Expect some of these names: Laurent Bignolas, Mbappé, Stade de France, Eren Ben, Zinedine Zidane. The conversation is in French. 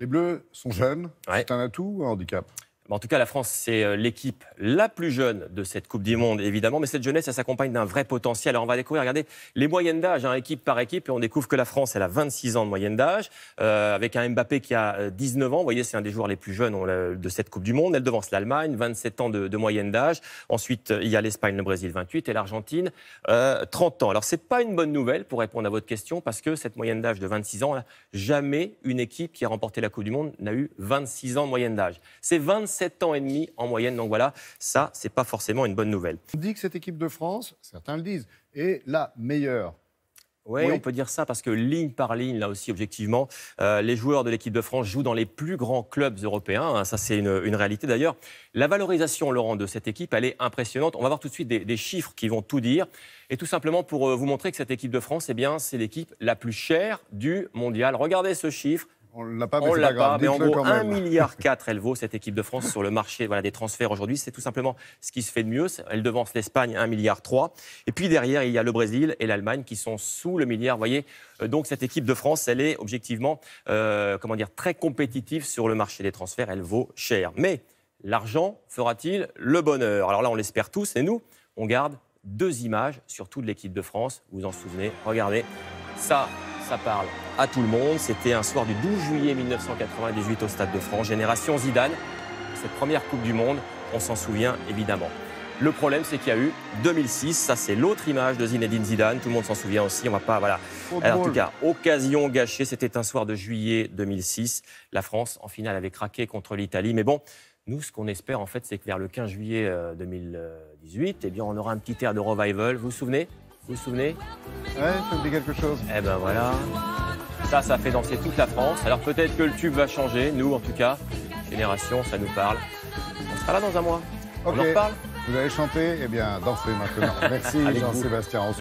Les Bleus sont jeunes, c'est un atout ou un handicap ? En tout cas, la France, c'est l'équipe la plus jeune de cette Coupe du Monde, évidemment. Mais cette jeunesse, elle s'accompagne d'un vrai potentiel. Alors, on va découvrir, regardez, les moyennes d'âge, hein, équipe par équipe. Et on découvre que la France, elle a 26 ans de moyenne d'âge, avec un Mbappé qui a 19 ans. Vous voyez, c'est un des joueurs les plus jeunes de cette Coupe du Monde. Elle devance l'Allemagne, 27 ans de moyenne d'âge. Ensuite, il y a l'Espagne, le Brésil, 28, et l'Argentine, 30 ans. Alors, c'est pas une bonne nouvelle pour répondre à votre question, parce que cette moyenne d'âge de 26 ans, jamais une équipe qui a remporté la Coupe du Monde n'a eu 26 ans de moyenne d'âge. C'est 27 ans et demi en moyenne, donc voilà, ça, c'est pas forcément une bonne nouvelle. On dit que cette équipe de France, certains le disent, est la meilleure. Oui, on peut dire ça parce que ligne par ligne, là aussi, objectivement, les joueurs de l'équipe de France jouent dans les plus grands clubs européens. Hein, ça, c'est une réalité d'ailleurs. La valorisation, Laurent, de cette équipe, elle est impressionnante. On va voir tout de suite des chiffres qui vont tout dire. Et tout simplement pour vous montrer que cette équipe de France, eh bien, c'est l'équipe la plus chère du mondial. Regardez ce chiffre. On ne l'a pas, mais en gros, 1,4 milliard elle vaut, cette équipe de France, sur le marché des transferts aujourd'hui. C'est tout simplement ce qui se fait de mieux. Elle devance l'Espagne, 1,3 milliard. Et puis derrière, il y a le Brésil et l'Allemagne qui sont sous le milliard. Vous voyez, donc cette équipe de France, elle est objectivement comment dire, très compétitive sur le marché des transferts. Elle vaut cher. Mais l'argent fera-t-il le bonheur? Alors là, on l'espère tous. Et nous, on garde deux images, surtout de l'équipe de France. Vous vous en souvenez? Regardez ça. Ça parle à tout le monde. C'était un soir du 12 juillet 1998 au Stade de France. Génération Zidane, cette première Coupe du Monde, on s'en souvient évidemment. Le problème, c'est qu'il y a eu 2006. Ça, c'est l'autre image de Zinedine Zidane. Tout le monde s'en souvient aussi. On va pas, voilà. Alors, en tout cas, occasion gâchée. C'était un soir de juillet 2006. La France, en finale, avait craqué contre l'Italie. Mais bon, nous, ce qu'on espère, en fait, c'est que vers le 15 juillet 2018, eh bien, on aura un petit air de revival. Vous vous souvenez? Vous vous souvenez? Ouais, ça me dit quelque chose. Eh ben voilà, ça fait danser toute la France. Alors peut-être que le tube va changer, nous en tout cas, Génération, ça nous parle. On sera là dans un mois. Okay. On en reparle. Vous avez chanté, eh bien dansez maintenant. Merci Jean-Sébastien.